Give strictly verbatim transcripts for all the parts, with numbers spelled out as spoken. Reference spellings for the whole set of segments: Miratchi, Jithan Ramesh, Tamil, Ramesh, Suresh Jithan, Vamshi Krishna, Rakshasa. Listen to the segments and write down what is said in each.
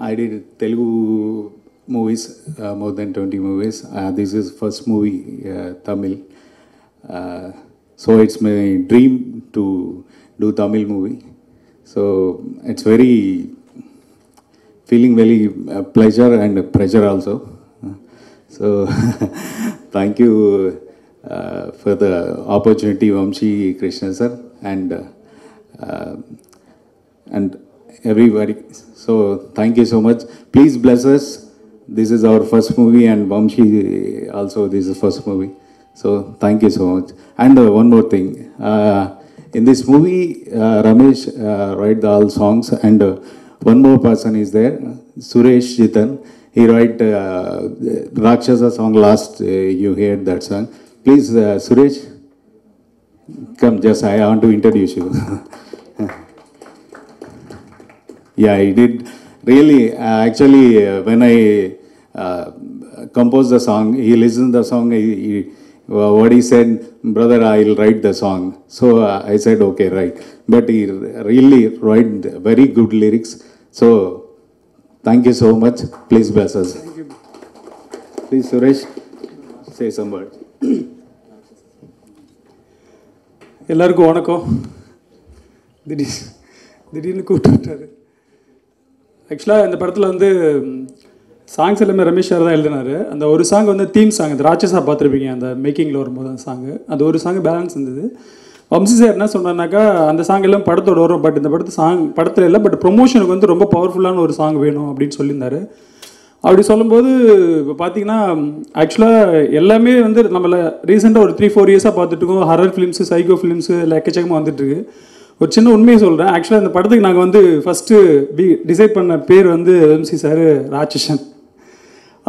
I did Telugu movies, uh, more than twenty movies. Uh, this is first movie, uh, Tamil. Uh, so it's my dream to do Tamil movie. So it's very feeling very uh, pleasure and pressure also. So thank you uh, for the opportunity, Vamshi Krishna sir, and uh, uh, and everybody. So thank you so much. Please bless us. This is our first movie, and Vamshi also, this is the first movie. So thank you so much. And uh, one more thing. Uh, in this movie, uh, Ramesh uh, write the all songs, and uh, one more person is there, Suresh Jithan. He write uh, Rakshasa song last. Uh, you heard that song. Please, uh, Suresh, come. Just I want to introduce you. Yeah, I did really, uh, actually, uh, when I uh, composed the song, he listened to the song, he, he, uh, what he said, brother, I'll write the song. So uh, I said, okay, right. But he really wrote very good lyrics. So thank you so much. Please bless us. Thank you. Please, Suresh, say some words. Ellarku vanakkam. திடீர்னு கூப்பிட்டு விட்டாரு. ஆக்சுவலாக இந்த படத்தில் வந்து songs எல்லாமே Ramesh sir தான் எழுதினார். அந்த ஒரு சாங் வந்து தீம் சாங், அந்த ராட்சஸா பார்த்துருப்பீங்க, அந்த மேக்கிங்கில் வரும்போது அந்த சாங்கு, அந்த ஒரு சாங் பேலன்ஸ் இருந்தது. வம்சி சார் என்ன சொன்னார்னாக்கா, அந்த சாங் எல்லாம் படத்தோட வரும், பட் இந்த படத்து சாங் படத்தில் இல்லை, பட் ப்ரொமோஷனுக்கு வந்து ரொம்ப பவர்ஃபுல்லான ஒரு சாங் வேணும் அப்படின்னு சொல்லியிருந்தாரு. அப்படி சொல்லும்போது இப்போ பார்த்தீங்கன்னா ஆக்சுவலாக எல்லாமே வந்து நம்மள ரீசெண்டாக ஒரு த்ரீ ஃபோர் இயர்ஸாக பார்த்துட்டு இருக்கோம். ஹரர் ஃபிலிம்ஸு, சைகோ ஃபிலிம்ஸு எக்கச்சக்கமாக வந்துட்டுருக்கு. ஒரு சின்ன உண்மையை சொல்கிறேன். ஆக்சுவலாக இந்த படத்துக்கு நாங்கள் வந்து ஃபஸ்ட்டு பி டிசைட் பண்ண பேர் வந்து வம்சி சார் ராட்சசன்.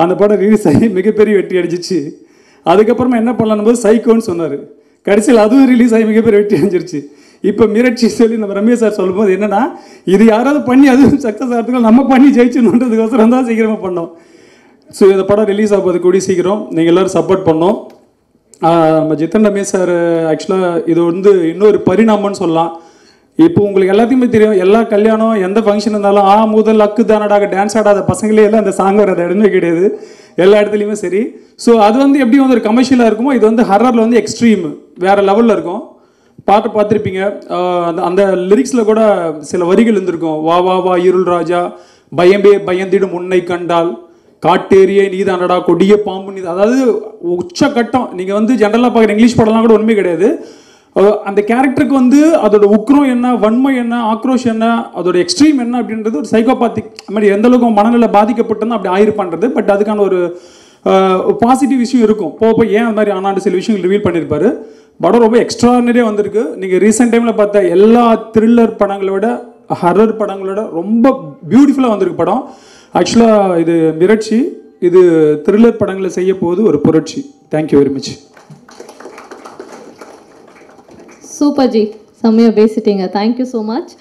அந்த படம் ரிலீஸ் ஆகி மிகப்பெரிய வெற்றி அடிச்சிச்சு. அதுக்கப்புறமா என்ன பண்ணலான்னு போது சைக்கோன்னு சொன்னார். கடைசியில் அதுவும் ரிலீஸ் ஆகி மிகப்பெரிய வெற்றி அடைஞ்சிருச்சு. இப்போ மிரட்சி சொல்லி நம்ம ரமேஷ் சார் சொல்லும்போது என்னென்னா, இது யாராவது பண்ணி அதுவும் சக்ஸஸ் ஆகிறதுக்கு நம்ம பண்ணி ஜெயிச்சுன்றதுக்கோசரம் தான் சீக்கிரமாக பண்ணோம். ஸோ இந்த படம் ரிலீஸ் ஆகும்போது கூடி சீக்கிரம் நீங்கள் எல்லோரும் சப்போர்ட் பண்ணோம். நம்ம ஜித்தன் ரமேஷ் சார் ஆக்சுவலாக இது வந்து இன்னொரு பரிணாமம்னு சொல்லலாம். இப்போ உங்களுக்கு எல்லாத்தையுமே தெரியும், எல்லா கல்யாணம் எந்த ஃபங்க்ஷன் இருந்தாலும் ஆ முதல் அக்கு தானடாக டான்ஸ் ஆடாத பசங்களே எல்லாம் அந்த சாங் வர இடமே கிடையாது, எல்லா இடத்துலையுமே சரி. ஸோ அது வந்து எப்படி வந்து ஒரு கமர்ஷியலாக இருக்குமோ, இது வந்து ஹரரில் வந்து எக்ஸ்ட்ரீம் வேறு லெவலில் இருக்கும். பாட்டு பார்த்துருப்பீங்க, அந்த அந்த லிரிக்ஸில் கூட சில வரிகள் இருந்திருக்கும். வா வா வா இருள் ராஜா பயம்பே பயந்திடும் உன்னை கண்டால் காட்டேரியே நீ தானடா கொடிய பாம்பு நீ, அதாவது உச்சக்கட்டம். நீங்கள் வந்து ஜென்ரலாக பார்க்குற இங்கிலீஷ் படம்லாம் கூட ஒன்றுமே கிடையாது. அந்த கேரக்டருக்கு வந்து அதோட உக்ரம் என்ன, வன்மை என்ன, ஆக்ரோஷம் என்ன, அதோட எக்ஸ்ட்ரீம் என்ன அப்படின்றது ஒரு சைக்கோபாத்திக் மாதிரி எந்த அளவுக்கு மனநிலை பாதிக்கப்பட்டதுன்னு அப்படி ஆயிருப்பான்றது. பட் அதுக்கான ஒரு பாசிட்டிவ் இஷ்யூ இருக்கும். போக போய் ஏன் அந்த மாதிரி ஆனாண்டு சில விஷயங்கள் ரிவீல் பண்ணியிருப்பாரு. படம் ரொம்ப எக்ஸ்ட்ரானரியாக வந்திருக்கு. நீங்கள் ரீசெண்ட் டைமில் பார்த்தா எல்லா த்ரில்லர் படங்களோட, ஹரர் படங்களோட ரொம்ப பியூட்டிஃபுல்லாக வந்திருக்கு படம். ஆக்சுவலாக இது மிரட்சி, இது த்ரில்லர் படங்களை செய்ய போகுது ஒரு புரட்சி. Thank you very much. Super ji, செம்மையாக பேசிட்டீங்க. Thank you so much.